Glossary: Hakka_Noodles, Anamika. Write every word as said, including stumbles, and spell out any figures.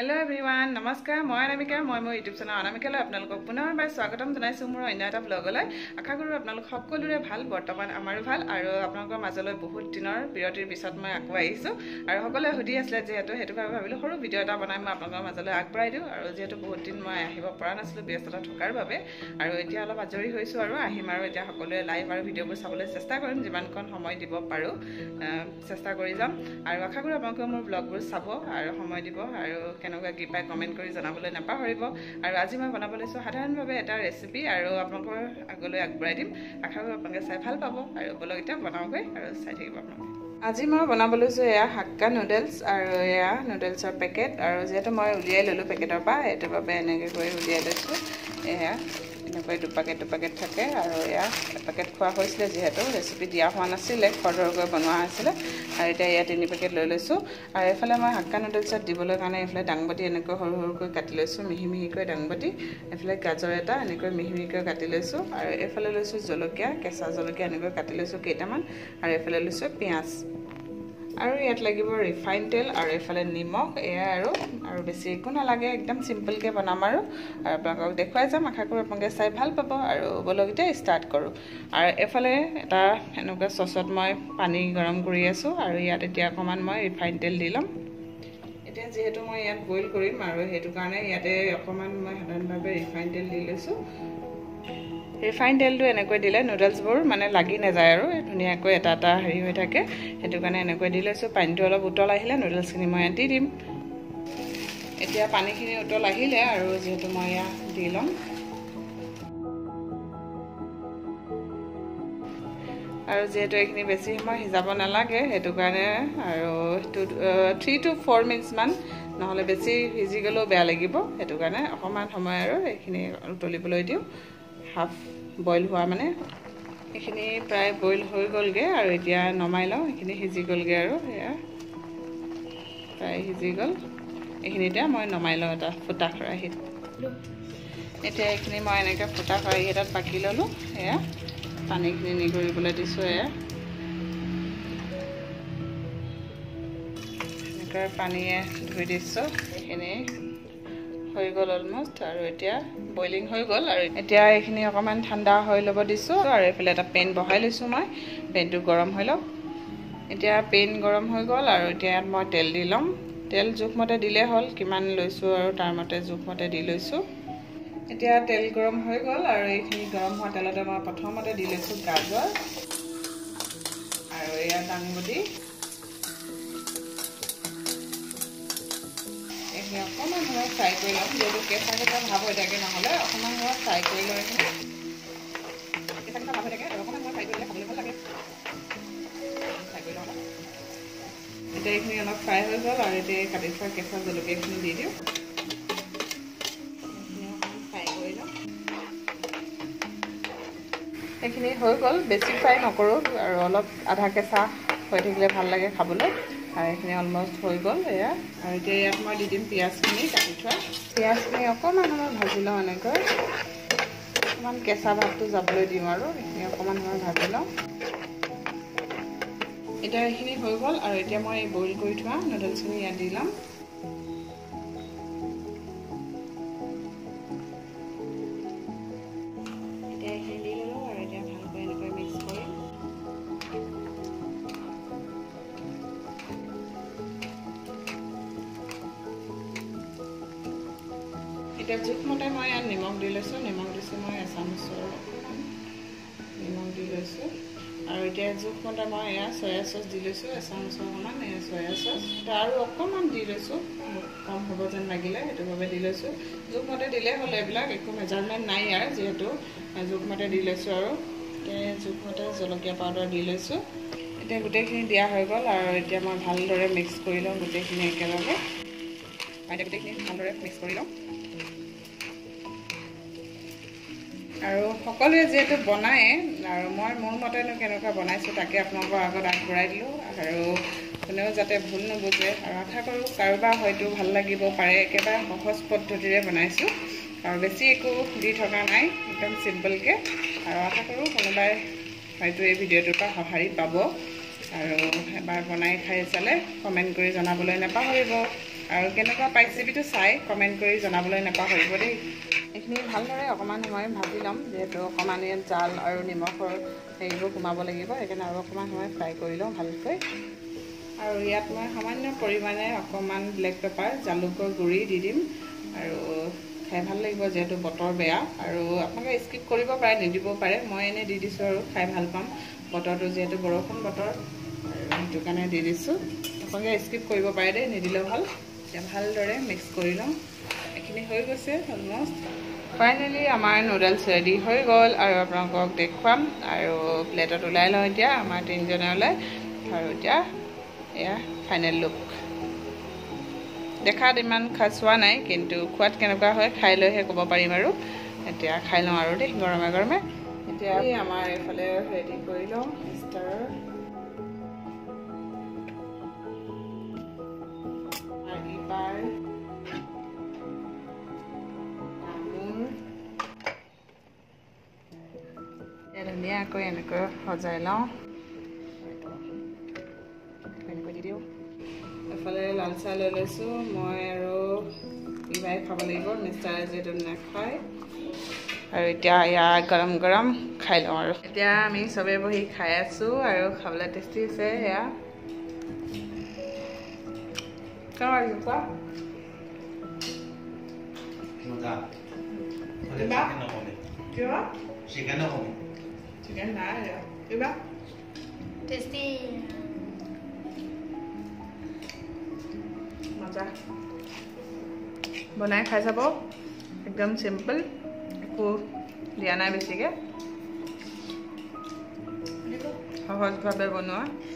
Hello everyone, Namaskar, my Anamika, my YouTube channel Anamika le apnalok punar bai swagatam janaisu mor anya eta vlog le. Akha koru apnalok sokolore bhal bortoman amaru bhal aru apnalokor majoloi bahut dinor biratir bisot mai aku aisu aru hokole hudi asle jehetu hetu bhabe bhabilu horu video eta banai mai apnalokor majoloi agbarai diu aru jehetu bahut din mai ahibo para nasilo byastata thokar babe aru etia alop ajori hoisu aru ahim aru etia hokole live aru video bor sabole chesta korim jiman kon homoy dibo paru chesta kori jam aru akha koru apnalokor mor vlog bor sabo aru homoy dibo aru नोगा कृपया comment কৰি জানাবলৈ নাপাহৰিব আৰু আজি মই বনাবলৈছো সাধাৰণভাৱে এটা recipe আৰু আপোনালোকৰ আগলৈ আগবঢ়াই দিম আশা কৰো আপোনালোকে চাই ভাল পাব আৰু বলগিটা বনাওগৈ আৰু চাই থাকিব আপোনালোকে আজি মই বনাবলৈছো এয়া হাক্কা নুডলছ আৰু এয়া নুডলছৰ পেকেট আৰু যেটো মই উলিয়াই ললো পেকেটৰ পৰা এটো বাবে এনেকৈ কৰি উলিয়াই লৈছো এয়া এনেকৈ দুপাকেট দুপাকেট থাকে আৰু এয়া পেকেট খোৱা হৈছিল যেটো ৰেচিপি দিয়া হোৱা নাছিল খৰৰকৈ বনোৱা আছিল আৰু এটা ইয়া তিনি পেকেট লৈ লৈছো আৰু এফালে মই হাক্কা নুডলছ দিবলৈ কাৰণে এফালে ডাংবটি এনেকৈ হৰু হৰুকৈ কাটি লৈছো মিহি মিহিকৈ ডাংবটি এফালে গাজৰ এটা এনেকৈ মিহি মিহিকৈ কাটি লৈছো আৰু এফালে লৈছো জলকীয়া কেঁচা জলকীয়া এনেকৈ কাটি লৈছো কেইটামান আৰু এফালে লৈছো পিয়াজ আৰু ইয়াত লাগিব ৰিফাইন তেল আৰু এফালে নিমখ এয়া আৰু আৰু বেছি একো নালাগে একদম সিম্পল কে বনাম আৰু আপোনাক দেখুৱাই যাম আশা কৰো আপোনাক চাই ভাল পাব আৰু বলগিটা স্টাৰ্ট কৰো আৰু এফালে এটা এনেকৈ সসত মই পানী গৰম কৰি আছো আৰু ইয়াত এতিয়া কমান মই ৰিফাইন তেল দিলাম এটা যেহেতু মই ইয়াত বইল কৰিম আৰু হেতু কাৰণে ইয়াতে কমান মই সাধাৰণভাৱে ৰিফাইন তেল দি লৈছো ৰিফাইন তেলটো এনেকৈ দিলে নুডলছবোৰ মানে লাগি না যায় আৰু ধুনিয়াকৈ এটা এটা হেৰি হৈ থাকে হেতু কাৰণে এনেকৈ দিলেছো পানীটো অলপ উতল আহিলে নুডলছখিনি মই আটি দিম এতিয়া পানীখিনি উতল আহিলে আৰু যেটো মই দিলাম আৰু যেটো এখিনি বেছি সময় হিজাব নালাগে হেতু কাৰণে আৰু three to four মিনিটস মান নহলে বেছি হিজি গলো বেয়া লাগিব হেতু কাৰণে অকমান সময় আৰু এখিনি উতলিবলৈ দিও half boil হোৱা মানে এখিনি প্ৰায় boil হৈ গলগে আৰু এতিয়া নমাই লও এখিনি হিজি গলগে আৰু এয়া প্ৰায় হিজি গল এখিনি এটা মই নমাই লও এটা ফুটা খৰাহি এতিয়া এখিনি মই এনেকৈ ফুটা খৰাহি এটাত বাকি ললো এয়া পানীখিনি নিগৰিবলৈ দিছো এয়া এনেকৈ পানীয়ে ধুই দিছো এখিনি হৈ গল অলমোস্ট আৰু এতিয়া বইলিং হৈ গল আৰু এতিয়া এখিনি অকমান ঠাণ্ডা হৈ লব দিছো আৰু এফালে এটা পেন বহাই লৈছো মই পেনটো গৰম হৈ লওক এতিয়া পেন গৰম হৈ গল আৰু এতিয়া মই তেল দিলাম তেল জুখমতে দিলে হল কিমান লৈছো আৰু তাৰ মতে জুখমতে দি লৈছো এতিয়া তেল গৰম হৈ গল আৰু এখিনি গৰম হোৱা তেলতে মই প্ৰথমতে দি লৈছো গাজৰ আৰু এয়া ডাঙবডি এয়া অকমান মই ফ্ৰাই কৰি লম যেটো কেঁচা কেঁচা ভাব হৈ থাকে নহলে অকমান মই ফ্ৰাই কৰি লৈ কিনে কেঁচা কেঁচা ভাব হৈ থাকে অকমান মই ফ্ৰাই কৰি লৈ খাবলৈ ভাল লাগে ফ্ৰাই কৰি লম এতিয়া এইখিনি অলপ ফ্ৰাই হৈ গল আৰু এতিয়া কাটি থোৱা কেঁচা জলকীয়াখিনি দি দিও ফ্ৰাই কৰি লম এইখিনি হৈ গল বেছি ফ্ৰাই নকৰো আৰু অলপ আধা কেঁচা হৈ থাকিলে ভাল লাগে খাবলৈ আইখিনি অলমোস্ট হৈ গল এয়া আৰু এতিয়া ইয়াত মই দি দিম পিয়াজখিনি কাটি থোৱা পিয়াজখিনি অকমান মই ভাজি লওঁ এনেকৈ অকমান কেঁচা ভাতটো যাবলৈ দিম আৰু এইখিনি অকমান মই ভাজি লওঁ এটা এইখিনি হৈ গল আৰু এতিয়া মই বইল কৰি থোৱা নুডলছখিনি ইয়াত দিলাম এতিয়া এইখিনি দি লওঁ আৰু এতিয়া ভালকৈ এনেকৈ মিক্স কৰিম এতিয়া জুখমতে মই ইয়াত নিমখ দি লৈছো নিমখ দিছো মই এচামুচৰ নিমখ দি লৈছো আৰু এতিয়া জুখমতে মই এয়া সয়া সস দি লৈছো এচামুচৰ সমান এয়া সয়া সস আৰু অকমান দি লৈছো কম হ'ব যেন লাগিলে এটো ভাবে দি লৈছো জুখমতে দিলে হল এবিলাক একো মেজাৰমেন্ট নাই ইয়াৰ যেহেতু জুখমতে দি লৈছো আৰু এতিয়া জুখমতে জলকীয়া পাউডাৰ দি লৈছো এতিয়া গুটেখিনি দিয়া হৈ গল আৰু এতিয়া মই ভালদৰে মিক্স কৰি লম গুটেখিনি একেলগে আৰু গুটেখিনি ভালদৰে মিক্স কৰি লম আৰু সকলোৱে যেটো বনায় আৰু মই মোৰ মতেনো কেনেকৈ বনাইছো তাকে আপোনালোকৰ আগত আগবঢ়াই দিলো আৰু কোনেও যাতে ভুল নবুজে আৰু আশা কৰো কাৰোবা হয়তো ভাল লাগিব পাৰে একেবাৰে সহজ পদ্ধতিৰে বনাইছো আৰু বেছি একো দি থকা নাই একদম সিম্পল কে আৰু আশা কৰো কোনোবাই হয়তো এই ভিডিওটোৰ পৰা সহায় পাব আৰু এবাৰ বনাই খাই চালে কমেন্ট কৰি জানাবলৈ নাপাহৰিব আৰু কেনেকুৱা পাইছে ভিডিঅ' চাই কমেন্ট কৰি জনাবলৈ নাপাহৰিব দেই। এখনি ভালদৰে অকমান সময় ভাজি লম, যেহেতু অকমান জাল আৰু নিমখৰ হেৰিটো কুমাব লাগিব, একেন আৰু অকমান সময় ফ্ৰাই কৰি লম ভালকৈ। আৰু ইয়াত মই সামান্য পৰিমাণে অকমান ব্লেক পেপাৰ জালুকৰ গুৰি দি দিম আৰু খাই ভাল লাগিব, যেহেতু বতৰ বেয়া আৰু আপোনালোকে স্কিপ কৰিব পাৰে নিদিব পাৰে, মই এনে দি দিছো আৰু খাই ভাল পাম। বতৰটো যেহেতু বৰষুণ বতৰ সেইটো কাৰণে দি দিছো, আপোনালোকে স্কিপ কৰিব পাৰে দে নিদিলে ভাল। এটা ভালদৰে মিক্স কৰি লম, এখিনি হৈ গৈছে অলমোস্ট। ফাইনালি আমাৰ নুডলছ ৰেডি হৈ গ'ল আৰু আপোনালোকক দেখুৱাম আৰু প্লেটত ওলাই লওঁ এতিয়া আমাৰ তিনজনে ওলাই আৰু এতিয়া এয়া ফাইনেল লুক। দেখাত ইমান খাচ হোৱা নাই কিন্তু খোৱাত কেনেকুৱা হয় খাই লৈহে ক'ব পাৰিম আৰু। এতিয়া খাই লওঁ আৰু দেই গৰমে গৰমে। এতিয়া আমাৰ এইফালে ৰেডি কৰি লওঁ ষ্টাৰ ধুনীয়াকৈ এনেকৈ সজাই লওঁ। এফালে লাল চাহ লৈ লৈছোঁ মই আৰু ইবাই খাব লাগিব, মিষ্টাৰে যিহেতু নাখায়। আৰু এতিয়া ইয়াৰ গৰম গৰম খাই লওঁ আৰু। এতিয়া আমি চবেই বহি খাই আছোঁ আৰু খাবলৈ টেষ্টি হৈছে এয়া। Chicken nugget. Iba? Tasty. Maza. Banai khai sabo. Ekdam simple. Ekko liya nai besige. Dekho. Sahaj bhabe banoa.